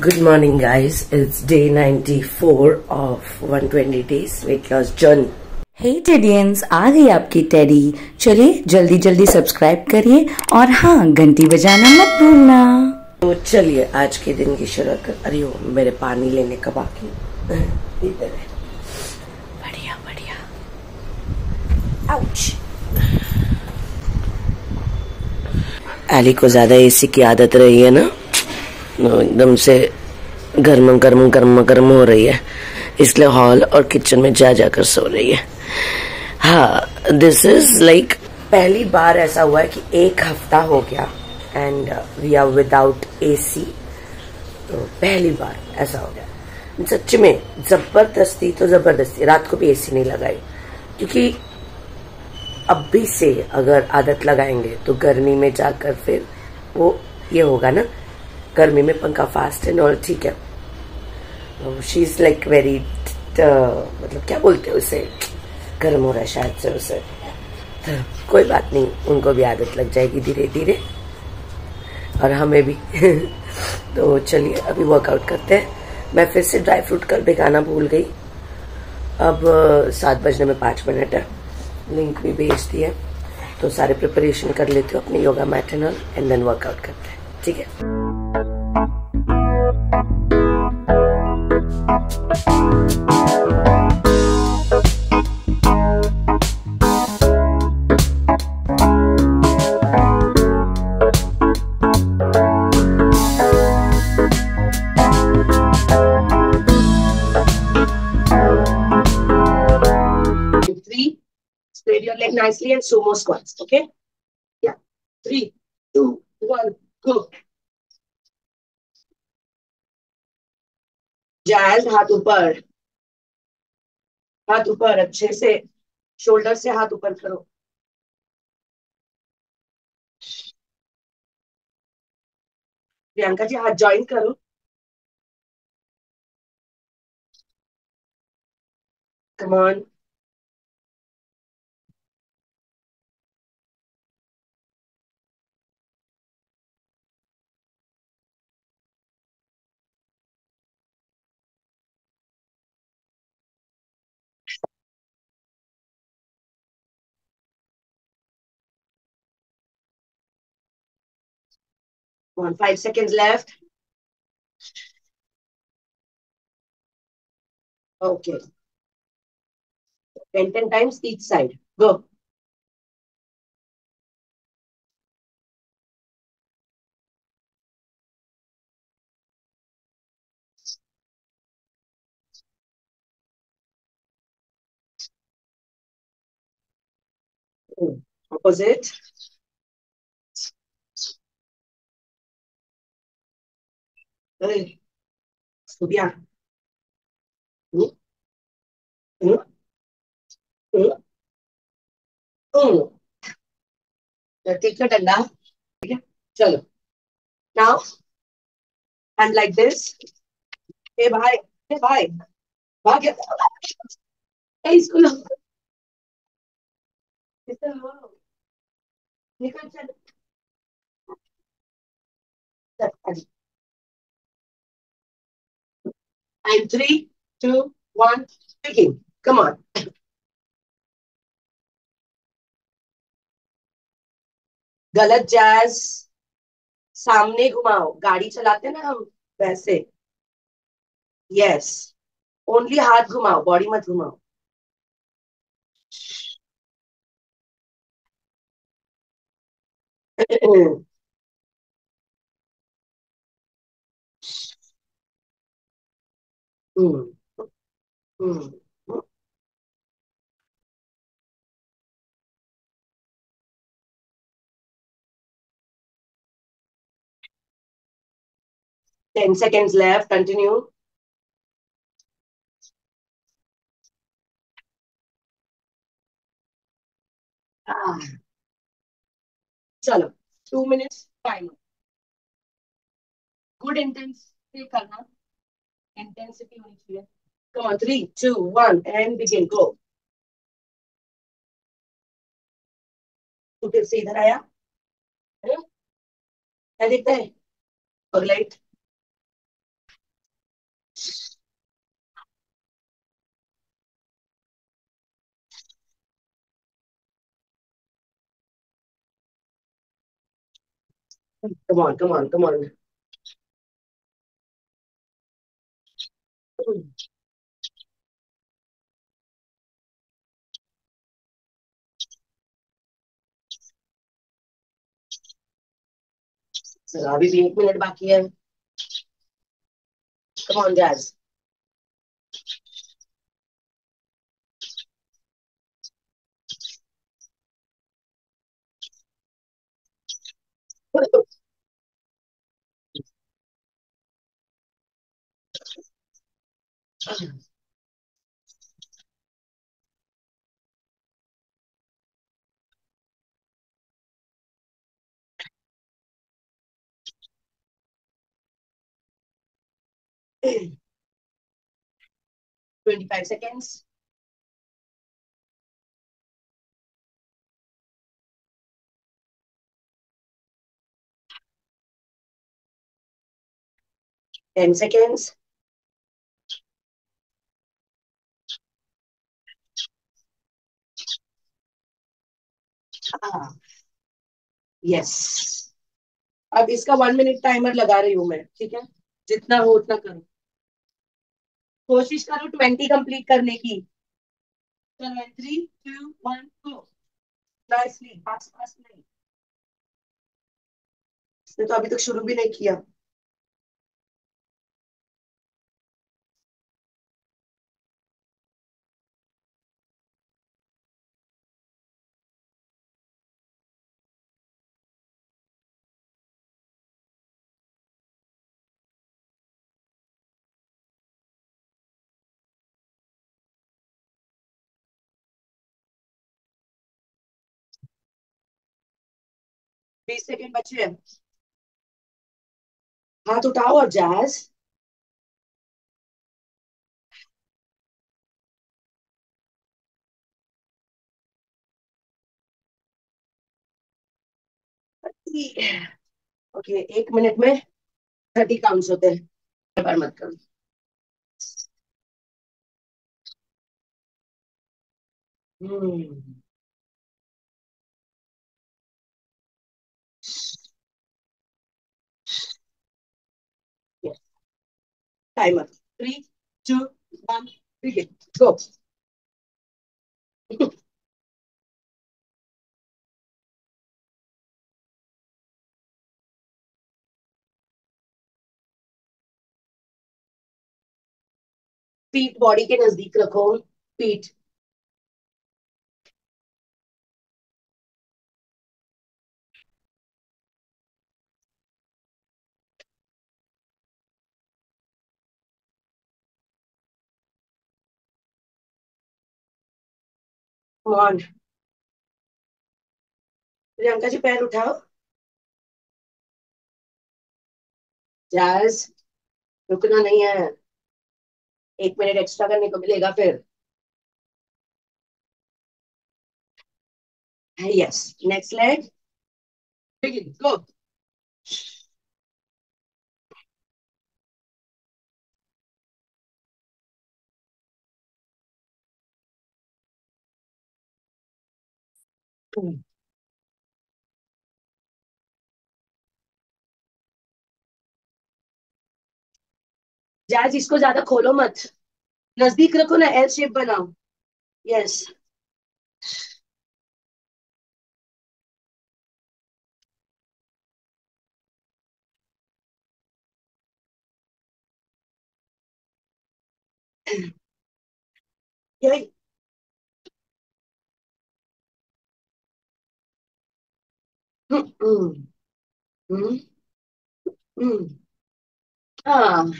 Good morning guys, it's day 94 of 120 days weight loss journey. Hey टेडियंस, आ गई आपकी teddy. चलिए जल्दी जल्दी सब्सक्राइब करिए और हाँ, घंटी बजाना मत भूलना। तो चलिए आज के दिन की शुरुआत कर। अरे हो, मेरे पानी लेने का बाकी इधर है। बढ़िया बढ़िया। आउच। अली को ज्यादा एसी की आदत रही है ना, एकदम से गर्म गर्म गर्म गर्म हो रही है, इसलिए हॉल और किचन में जा जाकर सो रही है। हाँ, दिस इज लाइक पहली बार ऐसा हुआ है कि एक हफ्ता हो गया and we are without AC. तो पहली बार ऐसा हो गया सच में। जबरदस्ती तो जबरदस्ती रात को भी एसी नहीं लगाई, क्योंकि अभी से अगर आदत लगाएंगे तो गर्मी में जाकर फिर वो ये होगा ना, गर्मी में पंखा फास्ट एंड ऑल ठीक है। शी इज लाइक वेरी, मतलब क्या बोलते हैं उसे, गर्म हो रहा है शायद से उसे। कोई बात नहीं, उनको भी आदत लग जाएगी धीरे धीरे और हमें भी। तो चलिए अभी वर्कआउट करते हैं। मैं फिर से ड्राई फ्रूट कल भिगाना भूल गई। अब 7:05 है। लिंक भी भेज दी है, तो सारे प्रिपरेशन कर लेती हूँ अपने yoga mat and all and then workout करते हैं, ठीक है। Spread your leg nicely and sumo squats. Okay? Yeah. 3, 2, 1, go. जायल, हाथ ऊपर अच्छे से, शोल्डर से हाथ ऊपर करो। प्रियंका जी हाथ ज्वाइन करो, come on. On 5 seconds left. Okay. 10 times each side. Go. Opposite. Estudiar. Ticket ठंडा, ठीक है। चलो नाउ एंड लाइक दिस। हे भाई भाग निकल, चल। And 3, 2, 1, begin. Come on. गलत जैज, सामने घुमाओ। गाड़ी चलाते ना हम वैसे। Yes. Only हाथ घुमाओ, बॉडी मत घुमाओ।10 seconds left. Continue. चलो 2 minutes timer. Good intensity करना, इंटेंसिटी होनी चाहिए। Come on, 3, 2, 1, and begin. Go. तू फिर से इधर आया है, देखते हैं। और light Come on, come on, come on. Sir अभी भी 1 मिनट बाकी है. Come on Jazz. Okay. 25 seconds. Ten seconds. 5 yes. अब इसका 1 मिनट टाइमर लगा रही हूं मैं. ठीक है, जितना हो उतना करो, कोशिश करो 20 कंप्लीट करने की. 3 2 1 गो. नाइसली, पास पास नहीं. इसने तो अभी तक शुरू भी नहीं किया. सेकेंड बचे हैं. हाथ उठाओ और जैज. ओके, 1 मिनट में 30 काउंट्स होते हैं. बार मत करो. Timer 3 2 1 begin. Go. पीठ बॉडी के नजदीक रखो. पीठ on. प्रियंका जी पैर उठाओ. जैज रुकना नहीं है. 1 मिनट एक्स्ट्रा करने को मिलेगा फिर. Yes, next leg begin. Go. Jazz इसको ज्यादा खोलो मत, नजदीक रखो ना. एल शेप बनाओ. यस. यही हाँ,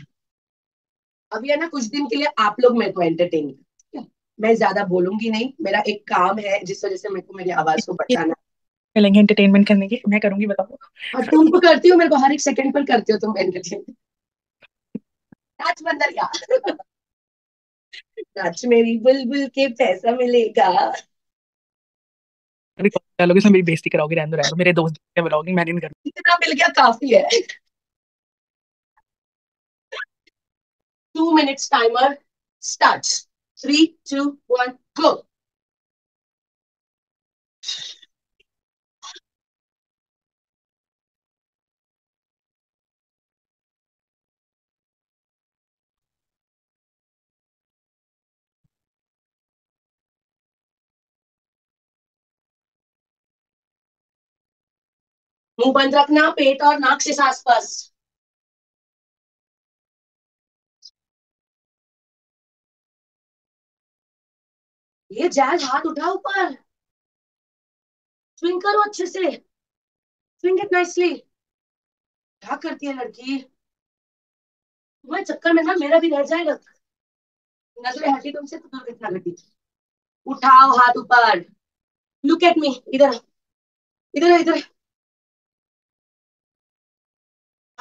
अभी है ना कुछ दिन के लिए आप लोग मेरे को एंटरटेन कर. मैं ज्यादा बोलूंगी नहीं, मेरा एक काम है जिस वजह से मेरे को मेरी आवाज को बचाना मिलेंगे एंटरटेनमेंट करने की. मैं करूंगी, बताओ. और तुम तो करती हो, मेरे को हर एक सेकंड पर करती हो तुम एंटरटेनमेंट. नाच बंदरिया, नाच मेरी बुलबुल के, पैसा मिलेगा. लोग इसमें मेरी बेइज्जती कराओगे. रहने दो, मेरे दोस्त ने ब्लॉगिंग मैंने नहीं करनी. इतना मिल गया काफी है. 2 मिनट्स टाइमर स्टार्ट. 3 2 1 गो. मुंह बंद रखना, पेट और नाक से सांस बस। ये जैज, हाथ उठाओ ऊपर, स्विंग करो अच्छे से, स्विंग इट नाइसली। क्या करती है लड़की, तुम्हारे चक्कर में ना मेरा भी रह जाएगा, नजरें हटी तुमसे तो दूर कितना घटी। उठाओ हाथ ऊपर, लुक एट मी, इधर इधर इधर,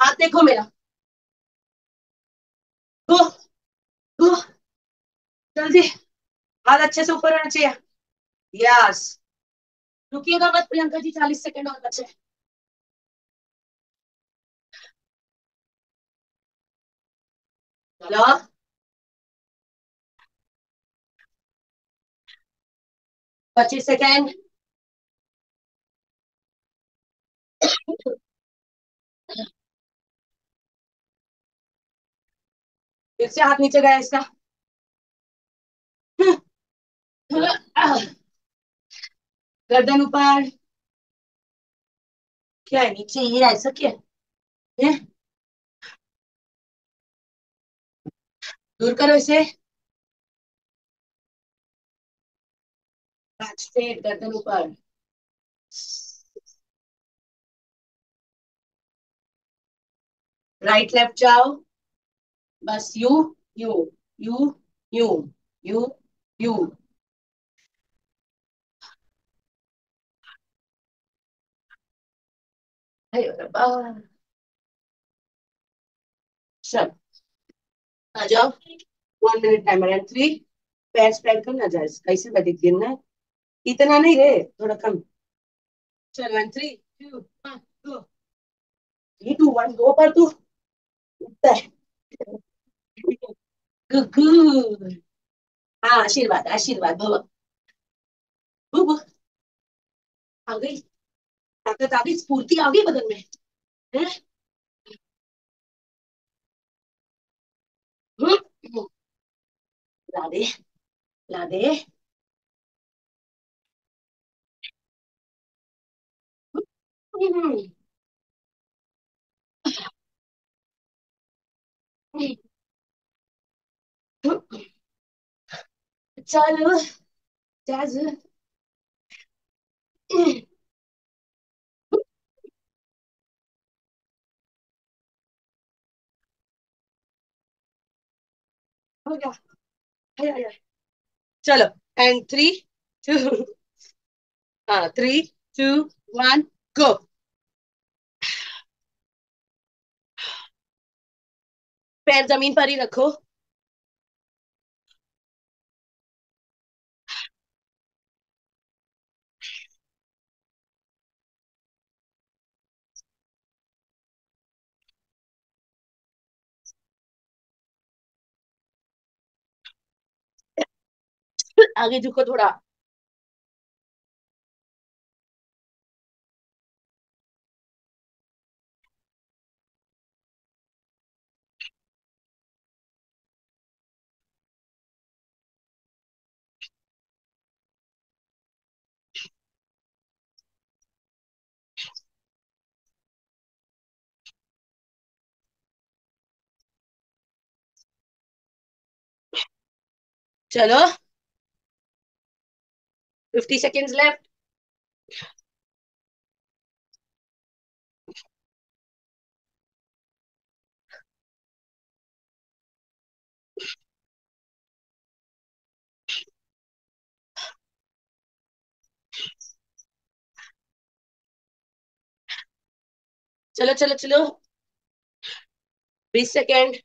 हाथ देखो मेरा, दो दो, जल्दी हाथ अच्छे से ऊपर होना चाहिए, यस। रुकिएगा मत प्रियंका जी, 40 सेकंड और बचे। चलो पच्चीस सेकेंड फिर से हाथ नीचे गया इसका। गर्दन ऊपर, क्या है नीचे, ये ऐसा क्या है, दूर करो इसे, गर्दन ऊपर। राइट लेफ्ट जाओ, बस, you you you you you you. चल आ जाओ, 1 मिनट टाइमर एंड 3। पैर स्प्रेड करना जाए, कैसे बैठे गिरना है, इतना नहीं रे, थोड़ा कम। चलो 1 3 2 1 2 3 2 1 दो पर तू उठता है। हाँ आशीर्वाद आशीर्वाद भव, खूब आ गई ताकत, आ गई स्फूर्ति, आ गई बदन में है। लादे लादे, चलो जैज, हो गया, आया। चलो एंड 3 2, हाँ 3 2 1 गो। पैर जमीन पर ही रखो, आगे झुको थोड़ा, चलो 50 seconds लेफ्ट। चलो चलो चलो 20 सेकेंड,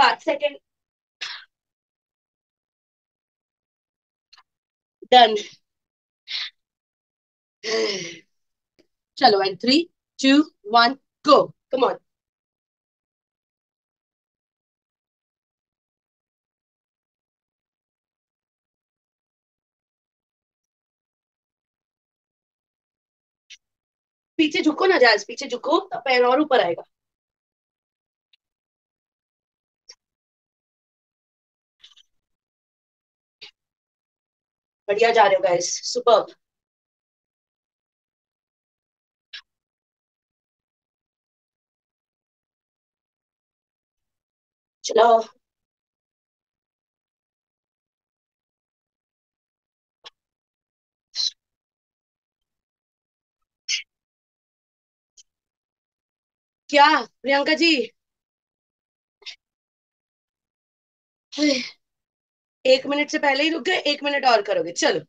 पांच सेकेंड, डन। चलो 3 2 1 गो, कम ऑन। पीछे झुको ना जायज, पीछे झुको तो पैर और ऊपर आएगा। बढ़िया जा रहे हो गाइस, सुपर्ब। चलो क्या प्रियंका जी, एक मिनट से पहले ही रुक गए, एक मिनट और करोगे। चलो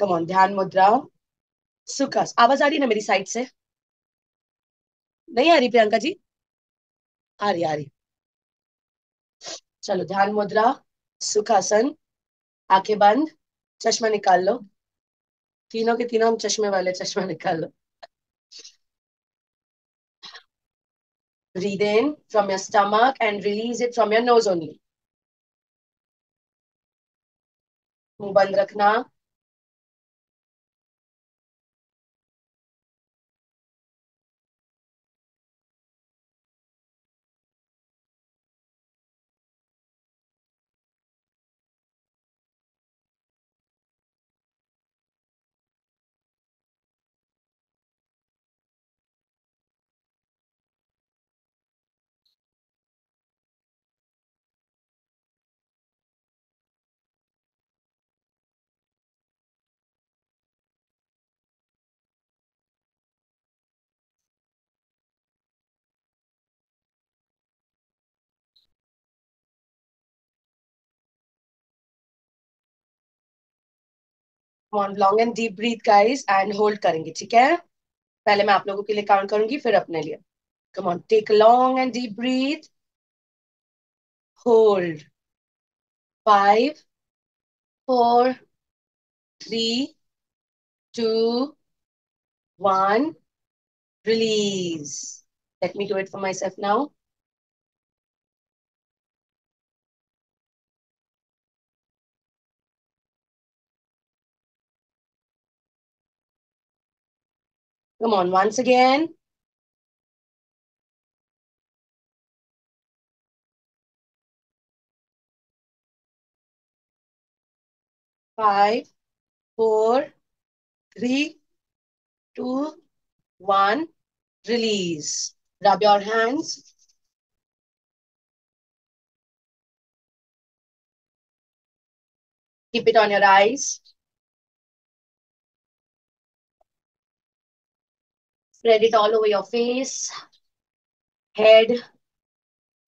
कम ऑन, ध्यान मुद्रा सुखास। आवाज आ रही ना मेरी साइड से? नहीं आ रही प्रियंका जी? आ रही आ रही। चलो ध्यान मुद्रा सुखासन, आंखें बंद, चश्मा निकाल लो, तीनों के तीनों हम चश्मे वाले, चश्मा निकाल लो। Breathe in from your stomach and release it from your nose only. मुंह बंद रखना। Long and deep breath guys, and hold करेंगे, ठीक है? पहले मैं आप लोगों के लिए काउंट करूंगी, फिर अपने लिए। Come on, take long and deep breath, hold. 5, 4, 3, 2, 1, release. Let me do it for myself now. Come on, once again. Five. four, three, two, one. Release. Rub your hands. Keep it on your eyes. Spread it all over your face, head,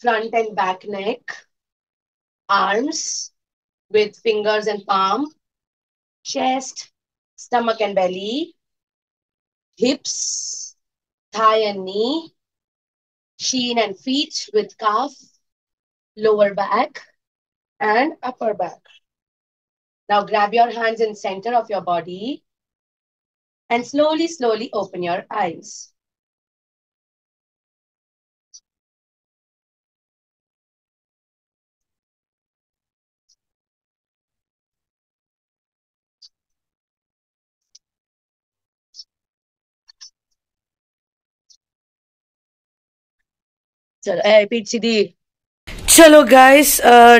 front and back neck, arms with fingers and palm, chest, stomach and belly, hips, thigh and knee, shin and feet with calf, lower back and upper back. Now grab your hands in center of your body and slowly, slowly open your eyes. Chalo, hey, Pichi di. चलो guys,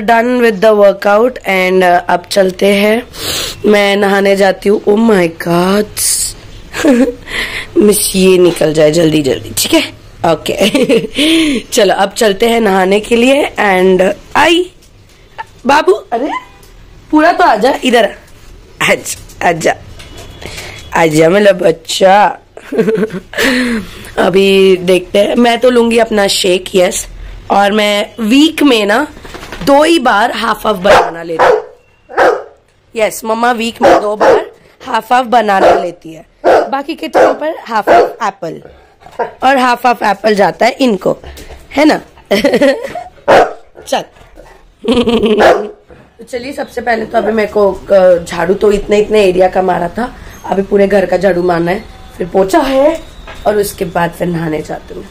done with the workout and अब चलते हैं, मैं नहाने जाती हूँ। Oh my God miss, ये निकल जाए जल्दी जल्दी, ठीक है? ओके चलो अब चलते हैं नहाने के लिए। एंड आई बाबू, अरे पूरा तो आजा, इधर आजा आजा आजा मेरा बच्चा अभी देखते हैं, मैं तो लूंगी अपना शेक, यस। और मैं वीक में ना 2 ही बार हाफ हाफ बनाना लेती हूँ, यस। मम्मा वीक में 2 बार हाफ हाफ बनाना लेती है, बाकी के टाइम पर हाफ हाफ एप्पल, और हाफ हाफ एप्पल जाता है इनको, है ना चल तो चलिए, सबसे पहले तो अभी मेरे को झाड़ू तो इतने इतने एरिया का मारा था, अभी पूरे घर का झाड़ू मारना है, फिर पोछा है, और उसके बाद फिर नहाने जाती हूँ।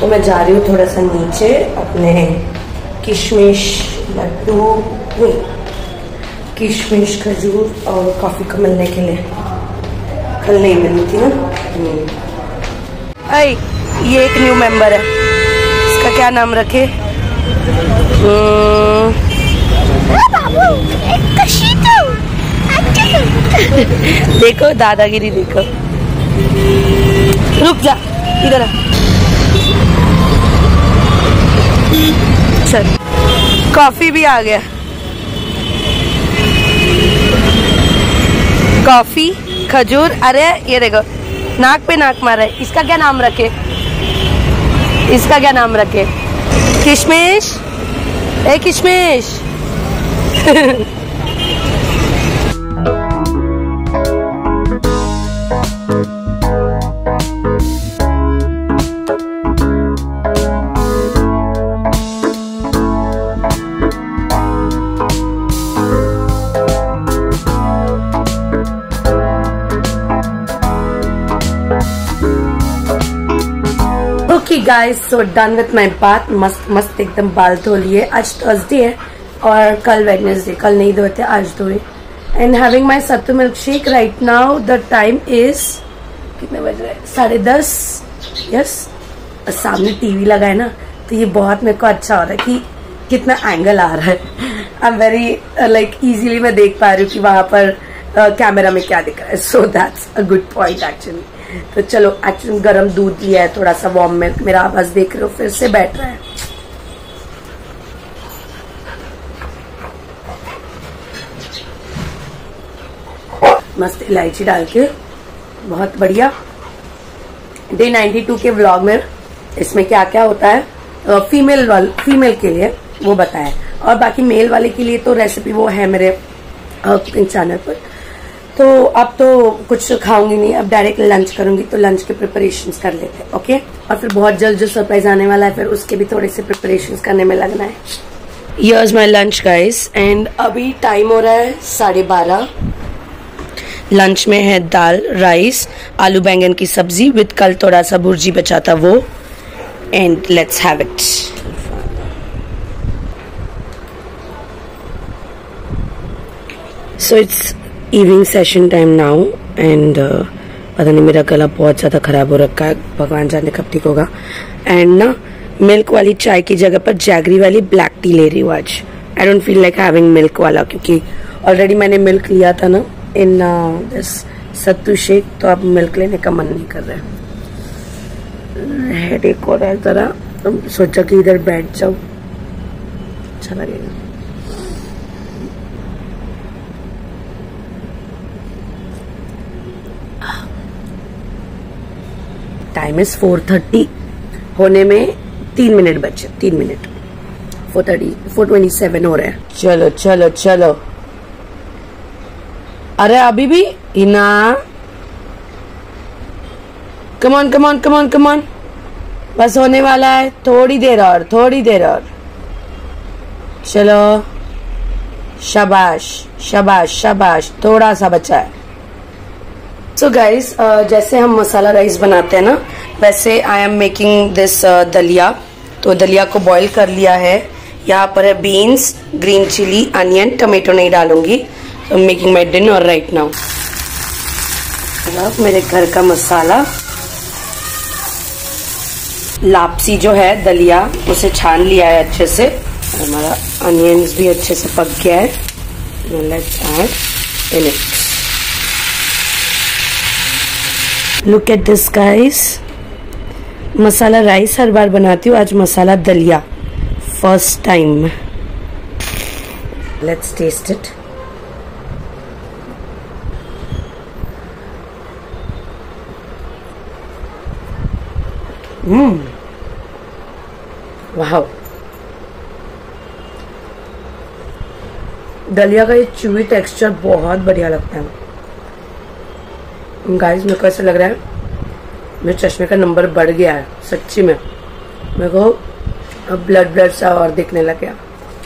तो मैं जा रही हूँ थोड़ा सा नीचे, अपने किशमिश लड्डू, नहीं किशमिश खजूर और कॉफ़ी को मिलने के लिए, कल नहीं मिली थी ना। आई ये एक न्यू मेंबर है, इसका क्या नाम रखे? देखो दादागिरी देखो। रुक जा इधर चल। कॉफी भी आ गया। कॉफी खजूर। अरे ये देखो नाक पे नाक मारा है। इसका क्या नाम रखे, इसका क्या नाम रखे? किशमिश। ए किशमिश। Guys so done with my बात। मस्त मस्त एकदम बाल धो लिए। आज थर्सडे है और कल वेडनेसडे। कल नहीं धोते, आज धोए। And having my sattu milkshake right now. The time is कितने बज रहे? 10:30। यस, सामने टीवी लगा है ना, तो ये बहुत मेरे को अच्छा हो रहा है कि कितना एंगल आ रहा है। I am very like easily मैं देख पा रही हूँ कि वहाँ पर कैमरा में क्या दिख रहा है। So that's a good point actually. तो चलो एक्चुअली गरम दूध लिया है, थोड़ा सा वार्म मिल्क। मेरा आवाज देख रहे हो, फिर से बैठ रहा है। मस्त इलायची डाल के बहुत बढ़िया। डे 92 के व्लॉग में इसमें क्या क्या होता है फीमेल के लिए वो बताया, और बाकी मेल वाले के लिए तो रेसिपी वो है मेरे कुकिंग चैनल पर। तो अब तो कुछ खाऊंगी नहीं, अब डायरेक्ट लंच करूंगी, तो लंच के प्रिपरेशंस कर लेते हैं। ओके, और फिर बहुत जल्द जो सरप्राइज आने वाला है, फिर उसके भी थोड़े से प्रिपरेशंस करने में लगना है। Here's my lunch guys. And अभी टाइम हो रहा है 12:30। लंच में है दाल, राइस, आलू बैंगन की सब्जी विद कल थोड़ा सा भुर्जी बचा था वो। And let's have it. So it's evening session time now. And पता नहीं मेरा गला बहुत ज़्यादा ख़राब हो रखा है, भगवान जाने कब ठीक होगा। एंड ना मिल्क वाली चाय की जगह पर जैगरी वाली ब्लैक टी ले रही हूँ आज। I don't feel like having milk वाला, क्योंकि ऑलरेडी मैंने मिल्क लिया था ना इन दिस सत्तू शेक, तो अब मिल्क लेने का मन नहीं कर रहा है। हेडेक हो रहा है ज़रा, तो सोचा कि इधर बैठ जाओ, अच्छा लगेगा। टाइम इज 4:30, होने में 3 मिनट बचे। 3 मिनट 4:27 हो रहा है। चलो चलो चलो। अरे अभी भी Hina, come on come on come on come on, बस होने वाला है, थोड़ी देर और, थोड़ी देर और। चलो शाबाश शाबाश शाबाश, थोड़ा सा बचा है। सो गाइज जैसे हम मसाला राइस बनाते हैं ना, वैसे आई एम मेकिंग दिस दलिया। तो दलिया को बॉईल कर लिया है। यहाँ पर है beans, green chilli, onion, tomato नहीं डालूंगी। I am making my dinner right now. मेरे घर का मसाला लापसी जो है दलिया, उसे छान लिया है अच्छे से। हमारा अनियंस भी अच्छे से पक गया है। Let's add in it. Look at this guys. मसाला राइस हर बार बनाती हूँ, आज मसाला दलिया first time. Let's taste it. Wow, दलिया का ये च्यूई टेक्सचर बहुत बढ़िया लगता है गाइस। मेरे को ऐसा लग रहा है मेरे चश्मे का नंबर बढ़ गया है सच्ची में। मेरे को अब ब्लड सा और दिखने लग गया।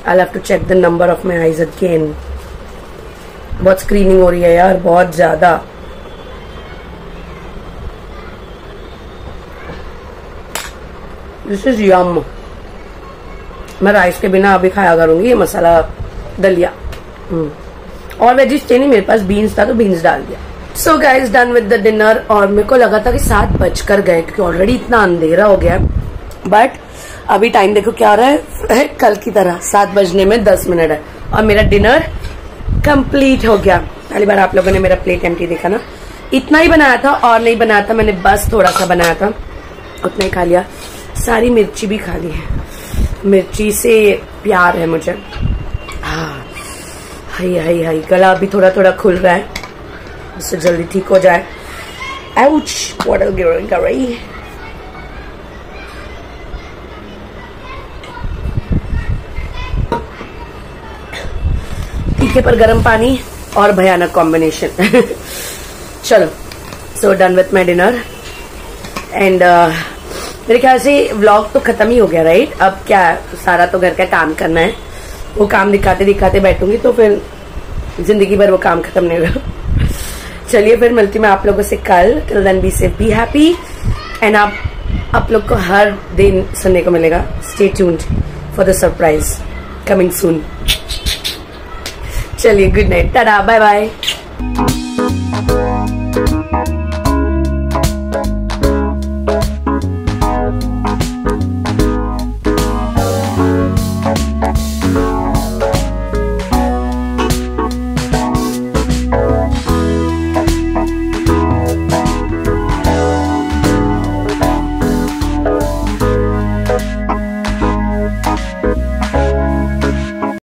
I have to check the number of my eyes again. बहुत स्क्रीनिंग हो रही है यार, बहुत ज़्यादा। This is yum. मैं राइस के बिना अभी खाया करूँगी ये मसाला दलिया। और वेजिस नहीं, मेरे पास बीन्स था तो बीन्स डाल दिया। So guys done with the dinner. और मेरे को लगा था कि 7 बजकर गए, क्योंकि ऑलरेडी इतना अंधेरा हो गया, बट अभी टाइम देखो क्या हो रहा है, कल की तरह 7 बजने में 10 मिनट है। और मेरा डिनर कंप्लीट हो गया। पहली बार आप लोगों ने मेरा प्लेट एम्प्टी देखा ना, इतना ही बनाया था और नहीं बनाया था मैंने, बस थोड़ा सा बनाया था, उतना ही खा लिया। सारी मिर्ची भी खा ली है, मिर्ची से प्यार है मुझे। हाँ हाय हाय हाय, गला भी थोड़ा थोड़ा खुल रहा है, उससे जल्दी ठीक हो जाए। आउच, वाटर गिरोइंग कर रही है। ठीक है, पर गर्म पानी और भयानक कॉम्बिनेशन। चलो, so done with my dinner and मेरे ख्याल से व्लॉग तो खत्म ही हो गया, राइट। अब क्या, सारा तो घर का काम करना है, वो काम दिखाते दिखाते बैठूंगी तो फिर जिंदगी भर वो काम खत्म नहीं होगा। चलिए फिर मिलती हूँ मैं आप लोगों से कल। Till then be safe, be happy and आप लोग को हर दिन सुनने को मिलेगा। Stay tuned for the surprise coming soon. चलिए, good night, tata, bye bye.